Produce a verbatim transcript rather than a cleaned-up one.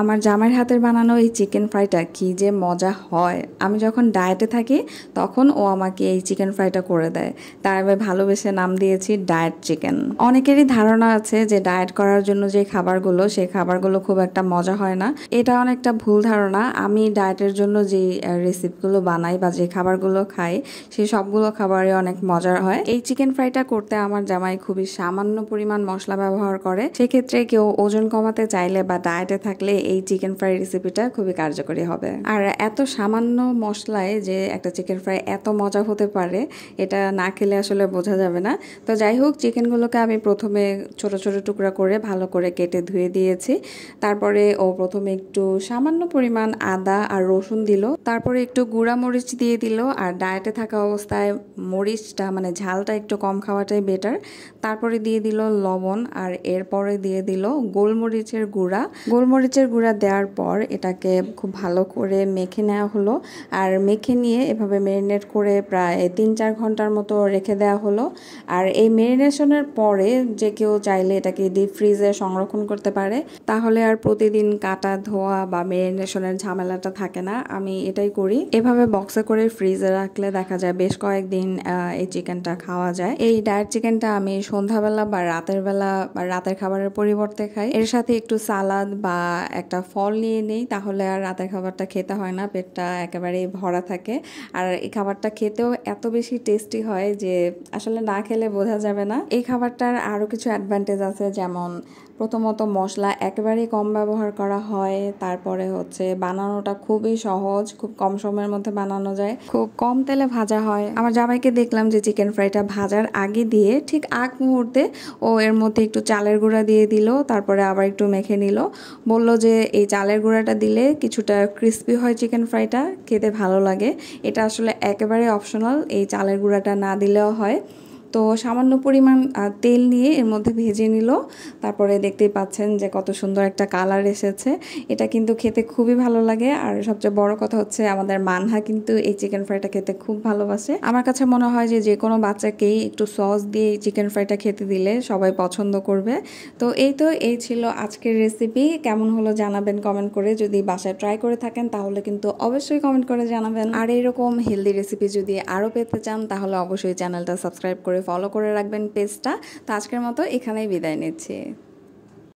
আমার জামাইয়ের হাতের বানানো এই চিকেন ফ্রাইটা কি যে মজা হয়। আমি যখন ডায়েটে থাকি তখন ও আমাকে এই চিকেন ফ্রাইটা করে দেয়, তাই আমি ভালোবেসে নাম দিয়েছি ডায়েট চিকেন। অনেকেরই ধারণা আছে যে ডায়েট করার জন্য যে খাবারগুলো সেই খাবারগুলো খুব একটা মজা হয় না, এটা অনেকটা ভুল ধারণা। আমি ডায়েটের জন্য যে রেসিপিগুলো বানাই বা যে খাবারগুলো খাই সেই সবগুলো খাবারই অনেক মজার হয়। এই চিকেন ফ্রাইটা করতে আমার জামাই খুবই সামান্য পরিমাণ মশলা ব্যবহার করে, সেক্ষেত্রে কেউ ওজন কমাতে চাইলে বা ডায়েটে থাকলে এই চিকেন ফ্রাই রেসিপিটা খুবই কার্যকরী হবে। আর এত সামান্য মশলায় যে একটা চিকেন ফ্রাই এত মজা হতে পারে, এটা না খেলে আসলে বোঝা যাবে না। তো যাই হোক, চিকেনগুলোকে আমি প্রথমে ছোট ছোট টুকরা করে ভালো করে কেটে ধুয়ে দিয়েছি। তারপরে ও প্রথমে একটু সামান্য পরিমাণ আদা আর রসুন দিল, তারপরে একটু গুঁড়া মরিচ দিয়ে দিল। আর ডায়েটে থাকা অবস্থায় মরিচটা মানে ঝালটা একটু কম খাওয়াটাই বেটার। তারপরে দিয়ে দিল লবণ, আর এরপরে দিয়ে দিল গোলমরিচের গুঁড়া। গোলমরিচের গুঁড়া দেওয়ার পর এটাকে খুব ভালো করে মেখে নেওয়া হলো। আর মেখে নিয়ে এভাবে মেরিনেট করে প্রায় তিন চার ঘন্টার মতো রেখে দেওয়া হলো। আর এই মেরিনেশনের পরে যে কেউ চাইলে এটাকে ডিপ ফ্রিজে সংরক্ষণ করতে পারে, তাহলে আর প্রতিদিন কাটা ধোয়া বা মেরিনেশনের ঝামেলাটা থাকে না। আমি এটাই করি, এভাবে বক্সে করে ফ্রিজে রাখলে দেখা যায় বেশ কয়েকদিন এই চিকেনটা খাওয়া যায়। এই ডায়েট চিকেনটা আমি সন্ধ্যাবেলা বা রাতের বেলা বা রাতের খাবারের পরিবর্তে খাই। এর সাথে একটু সালাদ বা একটা ফল নিয়ে নিই, তাহলে আর রাতের খাবারটা খেতে হয় না, পেটটা একেবারেই ভরা থাকে। আর এই খাবারটা খেতেও এত বেশি টেস্টি হয় যে আসলে না খেলে বোঝা যাবে না। এই খাবারটার আরও কিছু অ্যাডভান্টেজ আছে, যেমন প্রথমত মশলা একেবারেই কম ব্যবহার করা হয়, তারপরে হচ্ছে বানানোটা খুবই সহজ, খুব কম সময়ের মধ্যে বানানো যায়, খুব কম তেলে ভাজা হয়। আমার জামাইকে দেখলাম যে চিকেন ফ্রাইটা ভাজার আগে দিয়ে ঠিক আগ মুহূর্তে ও এর মধ্যে একটু চালের গুঁড়া দিয়ে দিল, তারপরে আবার একটু মেখে নিল। বলল যে এই চালের গুঁড়াটা দিলে কিছুটা ক্রিস্পি হয় চিকেন ফ্রাইটা, খেতে ভালো লাগে। এটা আসলে একেবারে অপশনাল, এই চালের গুঁড়াটা না দিলেও হয়। তো সামান্য পরিমাণ তেল নিয়ে এর মধ্যে ভেজে নিল, তারপরে দেখতেই পাচ্ছেন যে কত সুন্দর একটা কালার এসেছে। এটা কিন্তু খেতে খুবই ভালো লাগে। আর সবচেয়ে বড় কথা হচ্ছে আমাদের মানহা কিন্তু এই চিকেন ফ্রাইটা খেতে খুব ভালোবাসে। আমার কাছে মনে হয় যে যে কোনো বাচ্চাকেই একটু সস দিয়ে চিকেন ফ্রাইটা খেতে দিলে সবাই পছন্দ করবে। তো এই তো এই ছিল আজকের রেসিপি। কেমন হলো জানাবেন কমেন্ট করে। যদি বাসায় ট্রাই করে থাকেন তাহলে কিন্তু অবশ্যই কমেন্ট করে জানাবেন। আর এইরকম হেলদি রেসিপি যদি আরও পেতে চান তাহলে অবশ্যই চ্যানেলটা সাবস্ক্রাইব করে ফলো করে রাখবেন পেজটা। তো আজকের মতো এখানেই বিদায় নিচ্ছি।